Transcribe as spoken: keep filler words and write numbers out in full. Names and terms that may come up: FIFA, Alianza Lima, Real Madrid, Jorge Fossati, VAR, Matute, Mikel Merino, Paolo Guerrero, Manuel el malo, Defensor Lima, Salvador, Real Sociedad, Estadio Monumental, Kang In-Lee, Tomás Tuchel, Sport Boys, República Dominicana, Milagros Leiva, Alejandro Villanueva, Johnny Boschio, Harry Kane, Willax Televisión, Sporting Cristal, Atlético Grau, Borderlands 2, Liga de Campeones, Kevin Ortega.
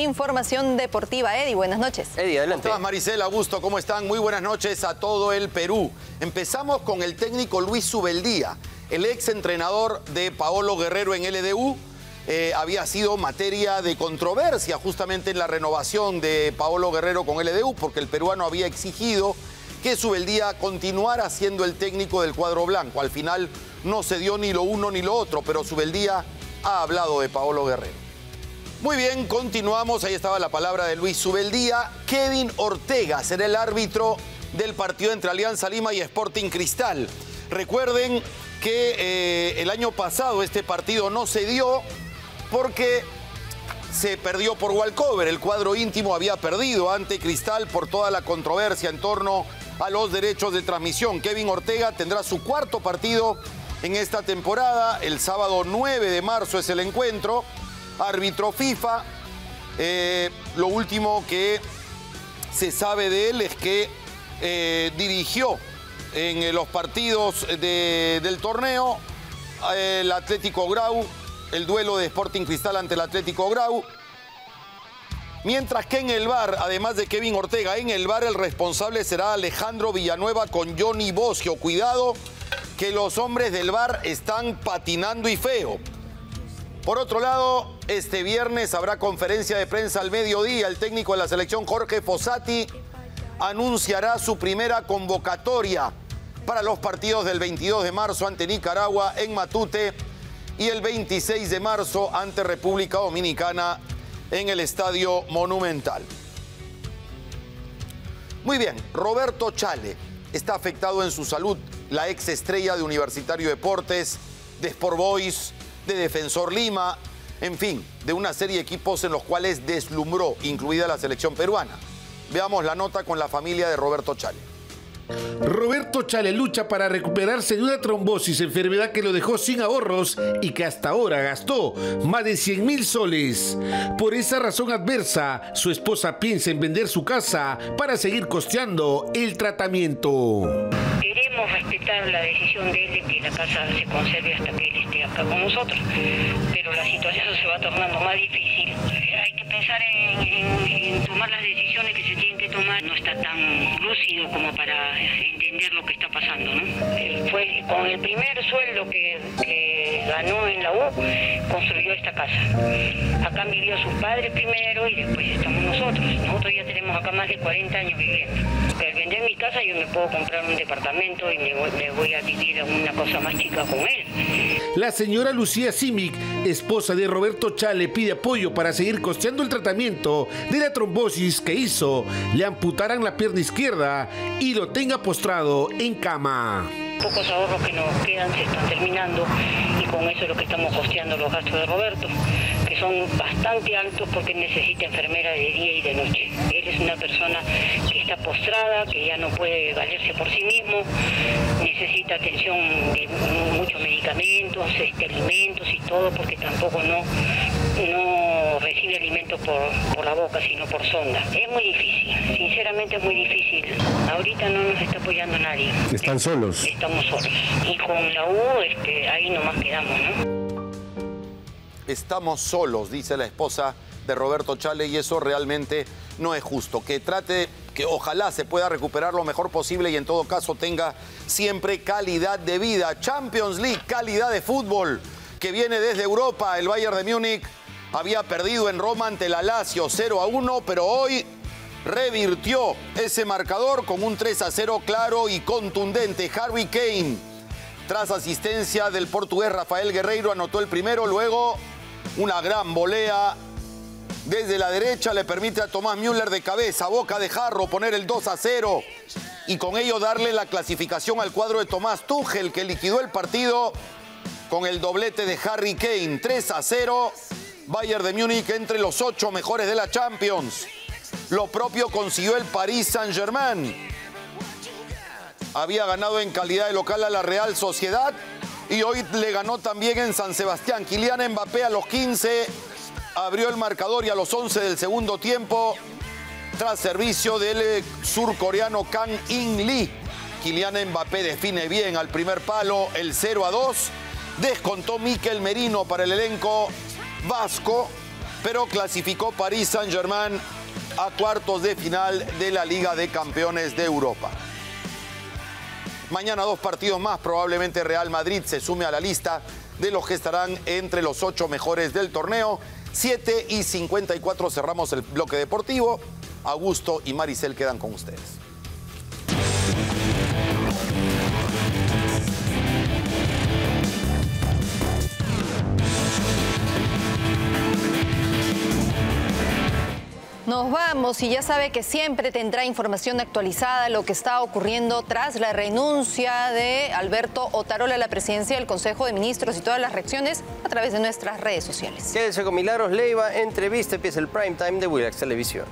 información deportiva. Eddie, buenas noches. Eddie, adelante. ¿Cómo estás, Maricela? Augusto, ¿cómo están? Muy buenas noches a todo el Perú. Empezamos con el técnico Luis Zubeldía, el ex entrenador de Paolo Guerrero en L D U. Eh, había sido materia de controversia justamente en la renovación de Paolo Guerrero con L D U, porque el peruano había exigido que Zubeldía continuara siendo el técnico del cuadro blanco. Al final no se dio ni lo uno ni lo otro, pero Zubeldía ha hablado de Paolo Guerrero. Muy bien, continuamos. Ahí estaba la palabra de Luis Zubeldía. Kevin Ortega será el árbitro del partido entre Alianza Lima y Sporting Cristal. Recuerden que eh, el año pasado este partido no se dio porque se perdió por walkover. El cuadro íntimo había perdido ante Cristal por toda la controversia en torno a los derechos de transmisión. Kevin Ortega tendrá su cuarto partido en esta temporada. El sábado nueve de marzo es el encuentro. Árbitro FIFA. Eh, lo último que se sabe de él es que eh, dirigió en los partidos de, del torneo el Atlético Grau, el duelo de Sporting Cristal ante el Atlético Grau. Mientras que en el V A R, además de Kevin Ortega, en el V A R el responsable será Alejandro Villanueva con Johnny Boschio. Cuidado que los hombres del V A R están patinando y feo. Por otro lado, este viernes habrá conferencia de prensa al mediodía. El técnico de la selección, Jorge Fossati, anunciará su primera convocatoria para los partidos del veintidós de marzo ante Nicaragua en Matute y el veintiséis de marzo ante República Dominicana en el Estadio Monumental. Muy bien, Roberto Chale está afectado en su salud, la ex estrella de Universitario Deportes, de Sport Boys, de Defensor Lima, en fin, de una serie de equipos en los cuales deslumbró, incluida la selección peruana. Veamos la nota con la familia de Roberto Chale. Roberto Chale lucha para recuperarse de una trombosis, enfermedad que lo dejó sin ahorros y que hasta ahora gastó más de cien mil soles. Por esa razón adversa, su esposa piensa en vender su casa para seguir costeando el tratamiento. Queremos respetar la decisión de él de que la casa se conserve hasta que él esté acá con nosotros, pero la situación se va tornando más difícil. Hay que pensar en, en, en tomar las decisiones que se tienen que tomar. No está tan lúcido como para entender lo que está pasando, ¿no? Él fue, con el primer sueldo que, que ganó en la U, construyó esta casa. Acá vivió sus padres primero y después estamos nosotros. Nosotros ya tenemos acá más de cuarenta años viviendo. Al vender mi casa yo me puedo comprar un departamento y me voy, me voy a vivir a una cosa más chica con él. La señora Lucía Simic, esposa de Roberto Chale, pide apoyo para seguir costeando el tratamiento de la trombosis que hizo le amputaran la pierna izquierda y lo tenga postrado en cama. Pocos ahorros que nos quedan se están terminando y con eso es lo que estamos costeando los gastos de Roberto, que son bastante altos porque necesita enfermera de día y de noche. Él es una persona que está postrada, que ya no puede valerse por sí mismo, necesita atención de muchos medicamentos, este, alimentos y todo, porque tampoco no, no recibe alimentos por, por la boca, sino por sonda. Es muy difícil, sinceramente es muy difícil. Ahorita no nos está apoyando nadie. ¿Están solos? Estamos solos. Y con la U, este, ahí nomás quedamos, ¿no? Estamos solos, dice la esposa de Roberto Chale, y eso realmente no es justo. Que trate, que ojalá se pueda recuperar lo mejor posible y en todo caso tenga siempre calidad de vida. Champions League, calidad de fútbol, que viene desde Europa. El Bayern de Múnich había perdido en Roma ante la Lazio cero a uno, pero hoy revirtió ese marcador con un tres a cero claro y contundente. Harry Kane, tras asistencia del portugués Rafael Guerreiro, anotó el primero. Luego, una gran volea desde la derecha le permite a Tomás Müller de cabeza, boca de jarro, poner el dos a cero. Y con ello darle la clasificación al cuadro de Tomás Tuchel, que liquidó el partido con el doblete de Harry Kane. tres a cero, Bayern de Múnich entre los ocho mejores de la Champions. Lo propio consiguió el Paris Saint-Germain. Había ganado en calidad de local a la Real Sociedad y hoy le ganó también en San Sebastián. Kylian Mbappé a los quince abrió el marcador y a los once del segundo tiempo, tras servicio del surcoreano Kang In-Lee, Kylian Mbappé define bien al primer palo, el cero a dos. Descontó Mikel Merino para el elenco vasco. pero clasificó Paris Saint-Germain a cuartos de final de la Liga de Campeones de Europa. Mañana dos partidos más, probablemente Real Madrid se sume a la lista de los que estarán entre los ocho mejores del torneo. siete y cincuenta y cuatro cerramos el bloque deportivo. Augusto y Maricel quedan con ustedes. Nos vamos y ya sabe que siempre tendrá información actualizada de lo que está ocurriendo tras la renuncia de Alberto Otarola a la presidencia del Consejo de Ministros y todas las reacciones a través de nuestras redes sociales. Quédese con Milagros Leiva, entrevista, empieza el prime time de Willax Televisión.